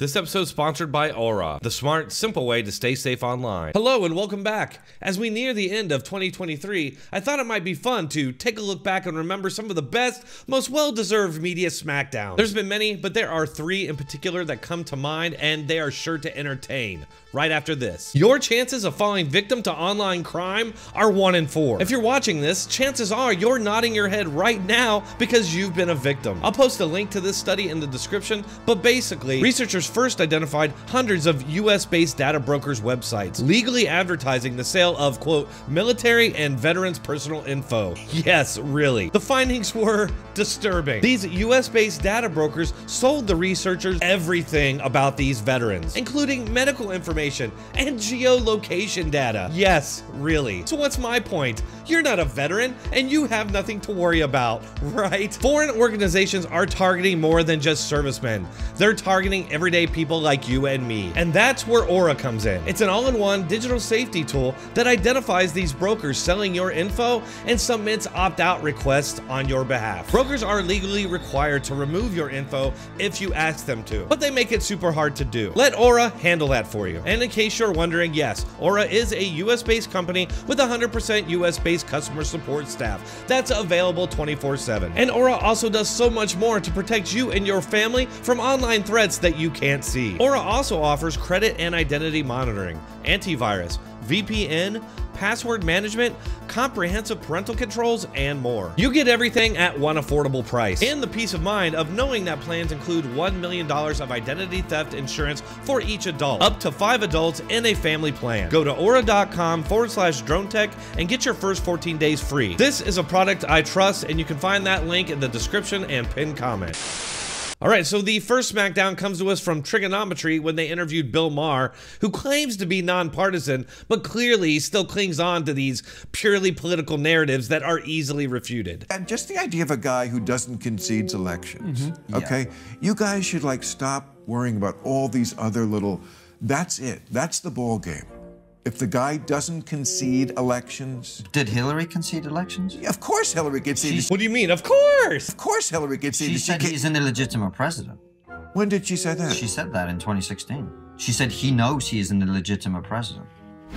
This episode is sponsored by Aura, the smart, simple way to stay safe online. Hello and welcome back. As we near the end of 2023, I thought it might be fun to take a look back and remember some of the best, most well-deserved media smackdowns. There's been many, but there are three in particular that come to mind, and they are sure to entertain. Right after this, your chances of falling victim to online crime are 1 in 4. If you're watching this, chances are you're nodding your head right now because you've been a victim. I'll post a link to this study in the description, but basically, researchers first identified hundreds of US-based data brokers' websites legally advertising the sale of, quote, military and veterans' personal info. Yes, really. The findings were disturbing. These US-based data brokers sold the researchers everything about these veterans, including medical information and geolocation data. Yes, really. So what's my point? You're not a veteran and you have nothing to worry about, right? Foreign organizations are targeting more than just servicemen. They're targeting everyday people like you and me. And that's where Aura comes in. It's an all-in-one digital safety tool that identifies these brokers selling your info and submits opt-out requests on your behalf. Brokers are legally required to remove your info if you ask them to, but they make it super hard to do. Let Aura handle that for you. And in case you're wondering, yes, Aura is a US-based company with 100% US-based customer support staff that's available 24/7. And Aura also does so much more to protect you and your family from online threats that you can't see. Aura also offers credit and identity monitoring, antivirus, VPN, password management, comprehensive parental controls, and more. You get everything at one affordable price. And the peace of mind of knowing that plans include $1 million of identity theft insurance for each adult, up to 5 adults in a family plan. Go to aura.com/Dronetek and get your first 14 days free. This is a product I trust, and you can find that link in the description and pinned comment. All right, so the first smackdown comes to us from Trigonometry when they interviewed Bill Maher, who claims to be nonpartisan, but clearly still clings on to these purely political narratives that are easily refuted. And just the idea of a guy who doesn't concede elections, okay? Yeah. You guys should, like, stop worrying about all these other little, that's it, that's the ball game. If the guy doesn't concede elections... Did Hillary concede elections? Yeah, of course Hillary conceded. What do you mean? Of course! Of course Hillary conceded. She said he's an illegitimate president. When did she say that? She said that in 2016. She said he knows he is an illegitimate president.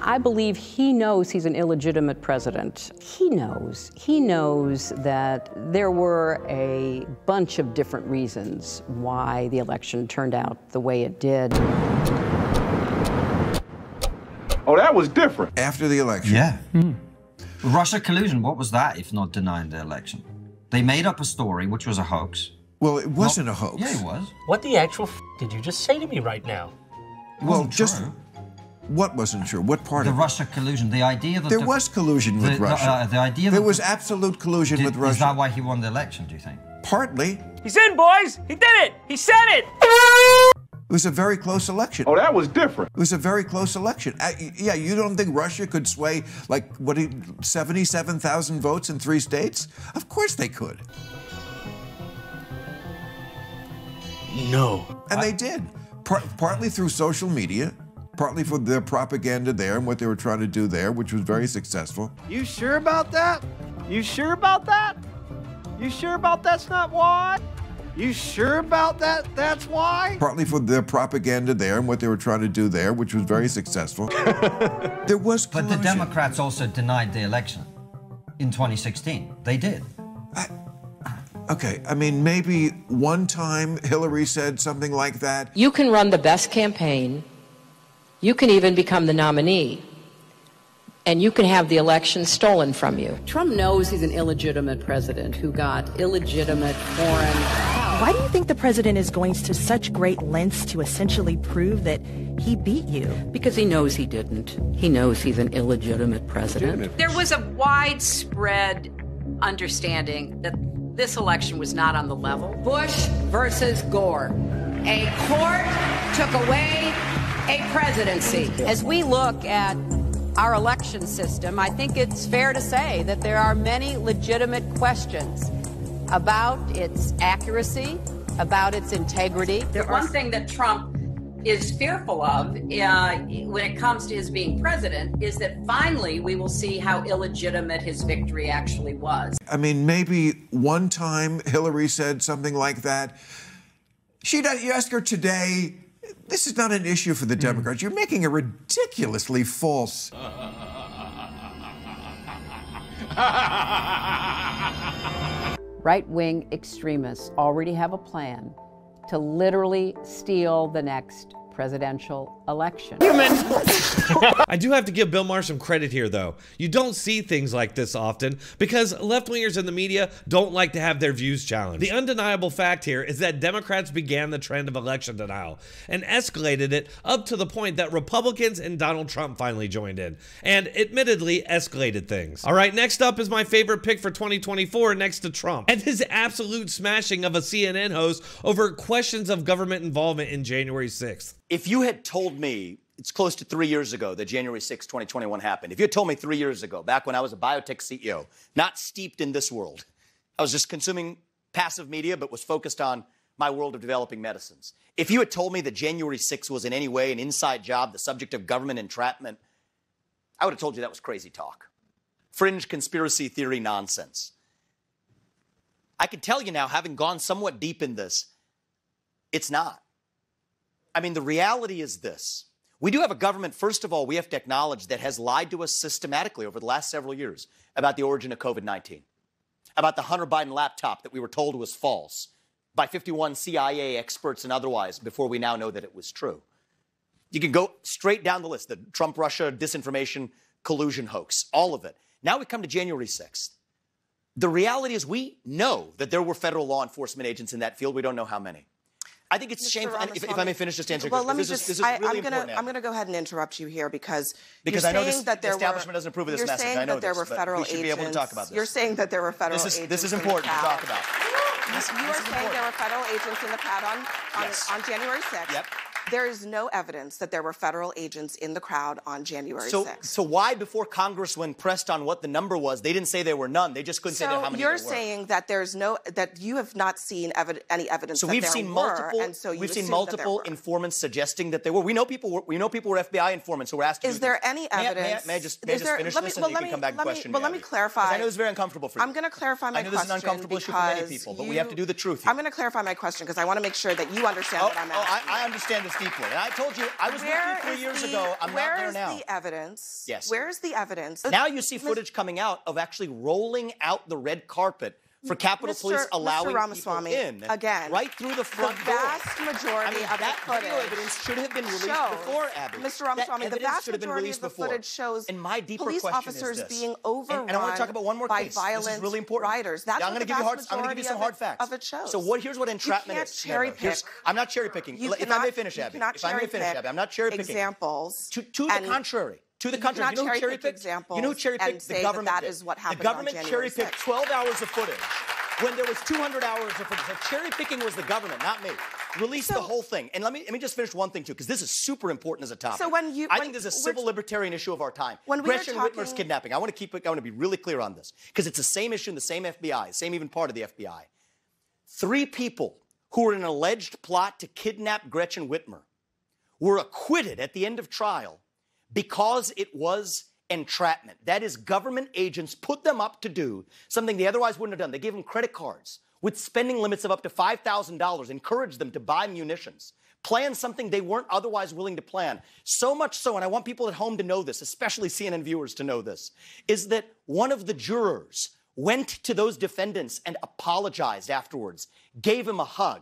I believe he knows he's an illegitimate president. He knows. He knows that there were a bunch of different reasons why the election turned out the way it did. Oh, that was different. After the election. Yeah. Mm. Russia collusion, what was that if not denying the election? They made up a story, which was a hoax. Well, it wasn't a hoax. Yeah, it was. What the actual f did you just say to me right now? Well, just... True. What wasn't true? What part of it? The Russia collusion, the idea that... There was collusion with Russia. The idea that... There was absolute collusion with Russia. Is that why he won the election, do you think? Partly. He's in, boys! He did it! He said it! It was a very close election. Oh, that was different. It was a very close election. Yeah, you don't think Russia could sway, like, what, 77,000 votes in 3 states? Of course they could. No. And they did. Partly through social media, partly for their propaganda there and what they were trying to do there, which was very successful. You sure about that? You sure about that? You sure about that's not why? You sure about that? That's why? Partly for their propaganda there and what they were trying to do there, which was very successful. There was collusion. But the Democrats also denied the election in 2016. They did. Okay, I mean, maybe one time Hillary said something like that. You can run the best campaign. You can even become the nominee. And you can have the election stolen from you. Trump knows he's an illegitimate president who got illegitimate foreign... Why do you think the president is going to such great lengths to essentially prove that he beat you? Because he knows he didn't. He knows he's an illegitimate president. There was a widespread understanding that this election was not on the level. Bush versus Gore. A court took away a presidency. As we look at our election system, I think it's fair to say that there are many legitimate questions about its accuracy, about its integrity. The one thing that Trump is fearful of when it comes to his being president is that finally we will see how illegitimate his victory actually was. I mean, maybe one time Hillary said something like that. You ask her today, This is not an issue for the Democrats. You're making a ridiculously false... Right-wing extremists already have a plan to literally steal the next presidential election. I do have to give Bill Maher some credit here, though. You don't see things like this often because left-wingers in the media don't like to have their views challenged. The undeniable fact here is that Democrats began the trend of election denial and escalated it up to the point that Republicans and Donald Trump finally joined in and admittedly escalated things. All right, next up is my favorite pick for 2024 next to Trump and his absolute smashing of a CNN host over questions of government involvement in January 6th. If you had told me, it's close to 3 years ago that January 6th, 2021 happened. If you had told me 3 years ago, back when I was a biotech CEO, not steeped in this world, I was just consuming passive media, but was focused on my world of developing medicines. If you had told me that January 6th was in any way an inside job, the subject of government entrapment, I would have told you that was crazy talk. Fringe conspiracy theory nonsense. I can tell you now, having gone somewhat deep in this, it's not. I mean, the reality is this. We do have a government, first of all, we have to acknowledge that has lied to us systematically over the last several years about the origin of COVID-19, about the Hunter Biden laptop that we were told was false by 51 CIA experts and otherwise before we now know that it was true. You can go straight down the list, the Trump-Russia disinformation collusion hoax, all of it. Now we come to January 6th. The reality is we know that there were federal law enforcement agents in that field. We don't know how many. I think it's shameful, and if I may finish just answering your question. Well, I'm going to go ahead and interrupt you here because I know the establishment doesn't approve of this message. I know this, but we should be able to talk about this. You're saying that there were federal agents. This is important to talk about. You are saying there were federal agents in the pad on January 6th. Yep. There is no evidence that there were federal agents in the crowd on January 6th. So why, before Congress, when pressed on what the number was, they didn't say there were none. They just couldn't say how many there were. So you're saying that there's no, that you have not seen any evidence that there were. We've seen multiple informants suggesting that there were. We know people were FBI informants who were asked to do this. Is there any evidence? May I just finish this and you can come back and question me. Well, let me clarify. I know it's very uncomfortable for you. I'm going to clarify my question. I know this is an uncomfortable issue for many people, but we have to do the truth here. I'm going to clarify my question because I want to make sure that you understand what I'm asking. I understand this. Deeply. And I told you, I was with you 3 years ago. I'm not there now. Where is the evidence? Yes. Where is the evidence? Now you see footage coming out of actually rolling out the red carpet for Capitol Police allowing people in. Again, right through the front door. The vast majority of the footage. That evidence should have been released before, Abby. Mr. Ramaswamy, the vast majority of the footage shows police officers being overrun by violent rioters. That's what the vast majority of it shows. So here's what entrapment is. You can't cherry pick. I'm not cherry picking. If I may finish, Abby. I'm not cherry picking. Examples. To the contrary. To the country. You know who cherry-picked? You know who cherry-picked? The government did. That is what happened on January 6th. The government cherry-picked 12 hours of footage when there was 200 hours of footage. So cherry-picking was the government, not me. Release the whole thing. And let me just finish one thing, too, because this is super important as a topic. So I think there's a civil libertarian issue of our time. Gretchen Whitmer's kidnapping. I want to be really clear on this, because it's the same issue in the same FBI, same even part of the FBI. 3 people who were in an alleged plot to kidnap Gretchen Whitmer were acquitted at the end of trial because it was entrapment. That is, government agents put them up to do something they otherwise wouldn't have done. They gave them credit cards with spending limits of up to $5,000, encouraged them to buy munitions, plan something they weren't otherwise willing to plan. So much so, and I want people at home to know this, especially CNN viewers to know this, is that one of the jurors went to those defendants and apologized afterwards, gave him a hug,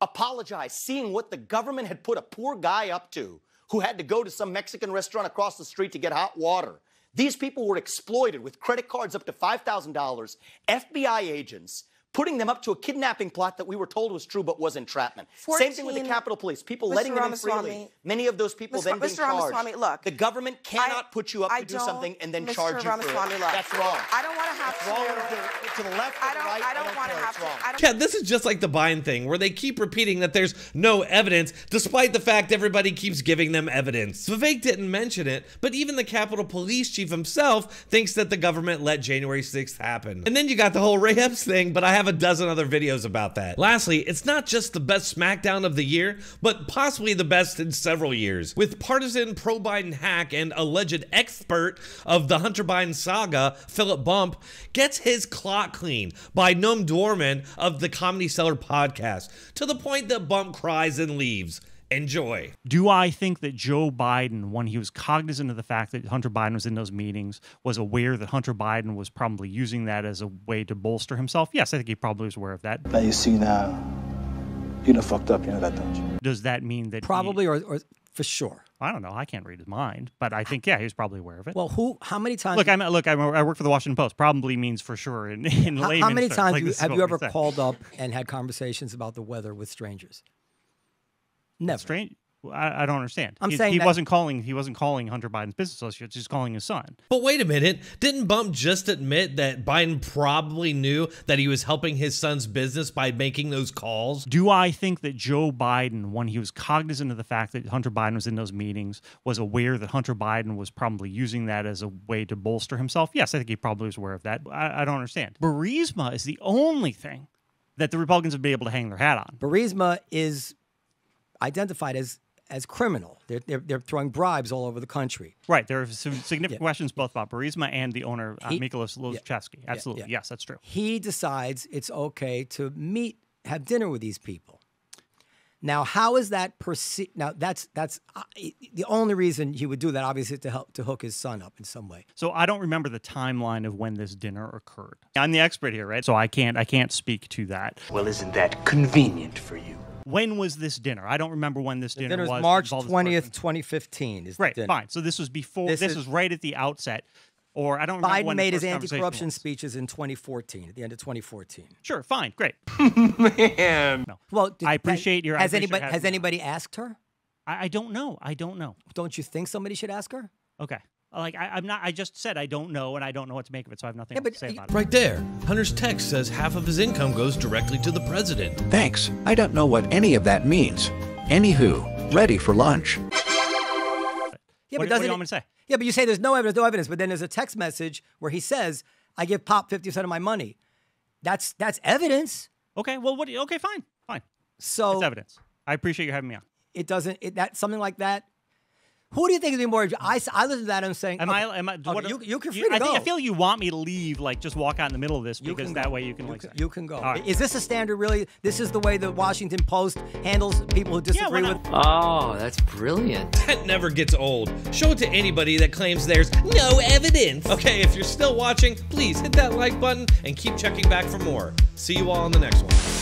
apologized, seeing what the government had put a poor guy up to, who had to go to some Mexican restaurant across the street to get hot water. These people were exploited with credit cards up to $5,000, FBI agents, putting them up to a kidnapping plot that we were told was true but was entrapment. Same thing with the Capitol Police, people letting them in freely. Many of those people then being charged. Look, the government cannot put you up to do something and then charge you for it. That's wrong. I don't want to have to the left or the right. I don't want to have to. Yeah, this is just like the Biden thing where they keep repeating that there's no evidence despite the fact everybody keeps giving them evidence. Vivek didn't mention it, but even the Capitol Police chief himself thinks that the government let January 6th happen. And then you got the whole Ray Epps thing, but I have a dozen other videos about that. Lastly, it's not just the best SmackDown of the year, but possibly the best in several years, with partisan pro-Biden hack and alleged expert of the Hunter Biden saga, Philip Bump, gets his clock clean by Noam Dworman of the Comedy Cellar podcast, to the point that Bump cries and leaves. Enjoy. Do I think that Joe Biden, when he was cognizant of the fact that Hunter Biden was in those meetings, was aware that Hunter Biden was probably using that as a way to bolster himself? Yes, I think he probably was aware of that. Now you see now, you done fucked up, you know that, don't you? Does that mean that probably or for sure? I don't know. I can't read his mind, but I think, yeah, he was probably aware of it. Well, who? How many times? Look, I work for the Washington Post. Probably means for sure in layman's How many terms. Times like, have you ever called up and had conversations about the weather with strangers? Never. Strange. I don't understand. I'm saying he wasn't calling. He wasn't calling Hunter Biden's business associates. He's calling his son. But wait a minute! Didn't Bump just admit that Biden probably knew that he was helping his son's business by making those calls? Do I think that Joe Biden, when he was cognizant of the fact that Hunter Biden was in those meetings, was aware that Hunter Biden was probably using that as a way to bolster himself? Yes, I think he probably was aware of that. I don't understand. Burisma is the only thing that the Republicans would be able to hang their hat on. Burisma is identified as criminal. They're throwing bribes all over the country. Right. There are some significant questions both about Burisma and the owner, Mykola Zlochevsky. Absolutely. Yes, that's true. He decides it's okay to have dinner with these people. Now, how is that perceived? Now, that's the only reason he would do that, obviously, is to help to hook his son up in some way. So I don't remember the timeline of when this dinner occurred. I'm the expert here, right? So I can't speak to that. Well, isn't that convenient for you? When was this dinner? I don't remember when this dinner was. March 20th, 2015 is the dinner. Right, fine. So this was before, this was right at the outset. Or I don't remember when Biden made his anti-corruption speeches in 2014, at the end of 2014. Sure, fine, great. Man. No. Well, I appreciate your... Has anybody asked her? I don't know. I don't know. Don't you think somebody should ask her? Okay. Like, I'm not, I just said I don't know, and I don't know what to make of it, so I have nothing to say about it. Right there. Hunter's text says half of his income goes directly to the president. Thanks. I don't know what any of that means. Anywho, ready for lunch. Yeah, but what do you want me to say? Yeah, but you say there's no evidence, but then there's a text message where he says, I give Pop 50% of my money. That's evidence. Okay, well, what do you, okay, fine, fine. So. It's evidence. I appreciate you having me on. It doesn't, that something like that. Who do you think is being more? I listen to that and I'm saying, you can free to go. I feel you want me to leave, like just walk out in the middle of this because that way you can go. Right. Is this a standard really? This is the way the Washington Post handles people who disagree with. Oh, that's brilliant. That never gets old. Show it to anybody that claims there's no evidence. Okay, if you're still watching, please hit that like button and keep checking back for more. See you all on the next one.